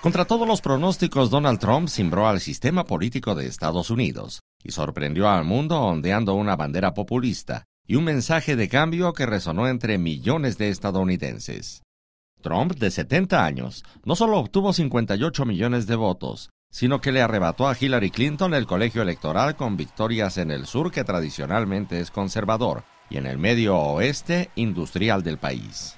Contra todos los pronósticos, Donald Trump cimbró al sistema político de Estados Unidos y sorprendió al mundo ondeando una bandera populista y un mensaje de cambio que resonó entre millones de estadounidenses. Trump, de 70 años, no solo obtuvo 58 millones de votos, sino que le arrebató a Hillary Clinton el colegio electoral con victorias en el sur, que tradicionalmente es conservador, y en el medio oeste industrial del país.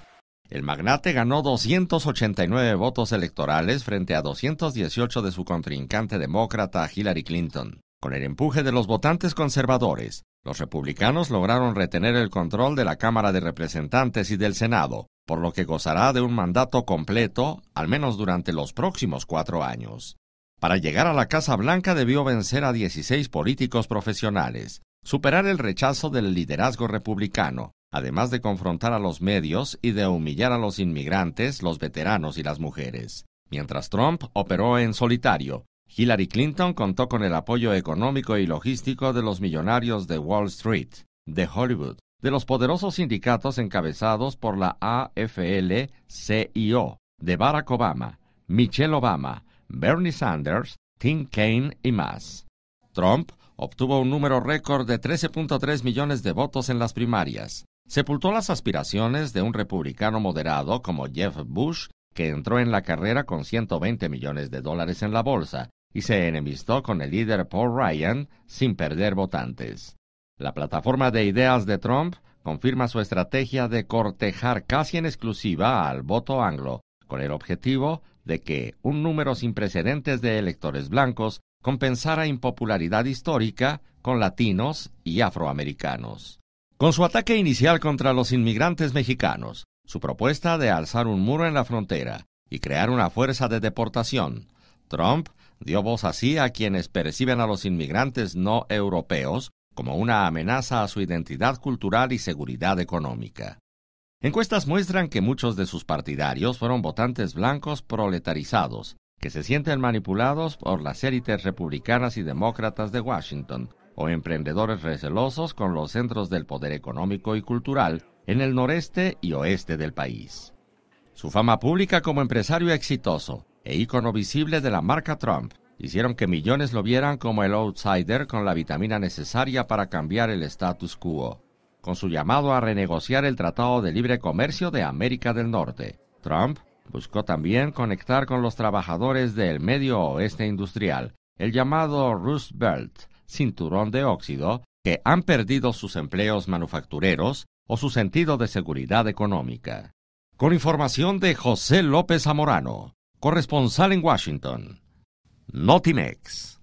El magnate ganó 289 votos electorales frente a 218 de su contrincante demócrata Hillary Clinton. Con el empuje de los votantes conservadores, los republicanos lograron retener el control de la Cámara de Representantes y del Senado, por lo que gozará de un mandato completo, al menos durante los próximos 4 años. Para llegar a la Casa Blanca debió vencer a 16 políticos profesionales, superar el rechazo del liderazgo republicano, además de confrontar a los medios y de humillar a los inmigrantes, los veteranos y las mujeres. Mientras Trump operó en solitario, Hillary Clinton contó con el apoyo económico y logístico de los millonarios de Wall Street, de Hollywood, de los poderosos sindicatos encabezados por la AFL-CIO, de Barack Obama, Michelle Obama, Bernie Sanders, Tim Kaine y más. Trump obtuvo un número récord de 13.3 millones de votos en las primarias. Sepultó las aspiraciones de un republicano moderado como Jeb Bush, que entró en la carrera con 120 millones de dólares en la bolsa y se enemistó con el líder Paul Ryan sin perder votantes. La plataforma de ideas de Trump confirma su estrategia de cortejar casi en exclusiva al voto anglo, con el objetivo de que un número sin precedentes de electores blancos compensara impopularidad histórica con latinos y afroamericanos. Con su ataque inicial contra los inmigrantes mexicanos, su propuesta de alzar un muro en la frontera y crear una fuerza de deportación, Trump dio voz así a quienes perciben a los inmigrantes no europeos como una amenaza a su identidad cultural y seguridad económica. Encuestas muestran que muchos de sus partidarios fueron votantes blancos proletarizados, que se sienten manipulados por las élites republicanas y demócratas de Washington, o emprendedores recelosos con los centros del poder económico y cultural en el noreste y oeste del país. Su fama pública como empresario exitoso e ícono visible de la marca Trump hicieron que millones lo vieran como el outsider con la vitamina necesaria para cambiar el status quo. Con su llamado a renegociar el Tratado de Libre Comercio de América del Norte, Trump buscó también conectar con los trabajadores del medio oeste industrial, el llamado Rust Belt, cinturón de óxido, que han perdido sus empleos manufactureros o su sentido de seguridad económica. Con información de José López Zamorano, corresponsal en Washington, Notimex.